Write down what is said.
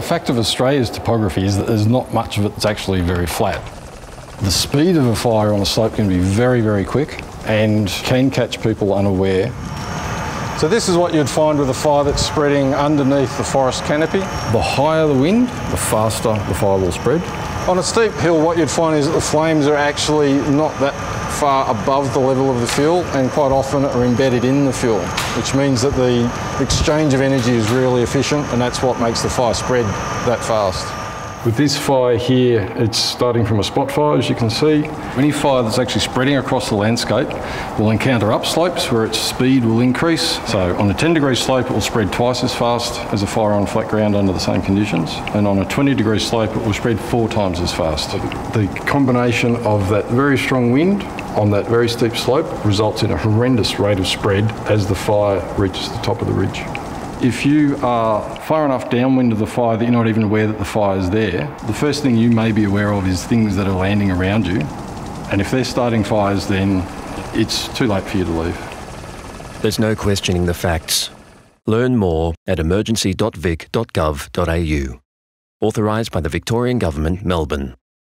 a fact of Australia's topography is that there's not much of it that's actually very flat. The speed of a fire on a slope can be very, very quick and can catch people unaware. So this is what you'd find with a fire that's spreading underneath the forest canopy. The higher the wind, the faster the fire will spread. On a steep hill, what you'd find is that the flames are actually not that far above the level of the fuel, and quite often are embedded in the fuel, which means that the exchange of energy is really efficient, and that's what makes the fire spread that fast. With this fire here, it's starting from a spot fire, as you can see. Any fire that's actually spreading across the landscape will encounter upslopes where its speed will increase. So on a 10-degree slope, it will spread twice as fast as a fire on flat ground under the same conditions. And on a 20-degree slope, it will spread 4 times as fast. The combination of that very strong wind on that very steep slope results in a horrendous rate of spread as the fire reaches the top of the ridge. If you are far enough downwind of the fire that you're not even aware that the fire is there, the first thing you may be aware of is things that are landing around you. And if they're starting fires, then it's too late for you to leave. There's no questioning the facts. Learn more at emergency.vic.gov.au. Authorised by the Victorian Government, Melbourne.